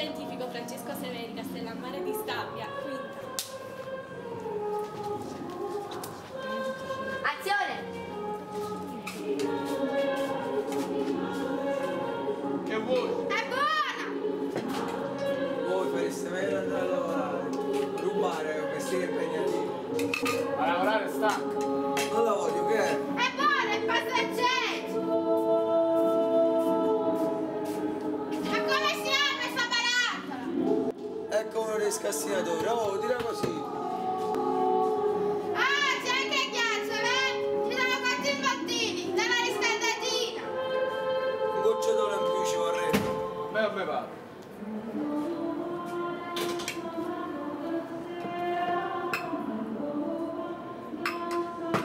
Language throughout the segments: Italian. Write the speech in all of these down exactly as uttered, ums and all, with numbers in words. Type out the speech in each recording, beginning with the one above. scientifico Francesco Severi, Castellammare di Stabia, quinta. Azione! Che vuoi? È buona! Voi fareste meglio andare a lavorare, rubare è un mestiere impegnativo. A lavorare stanco. Non la voglio, che è? È buona, è passeggero! Scassinatore, oh, tira così. Ah, c'è anche il ghiaccio, eh? Ci sono quattro imbottini, dalla riscaldatina. Un gocciatore in più ci vorrebbe. Beh, vabbè,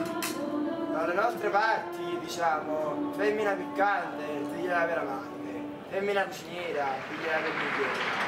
va. Dalle nostre parti, diciamo, femmina piccante, figlia la vera madre, femmina cuciniera, figlia la vermigliera.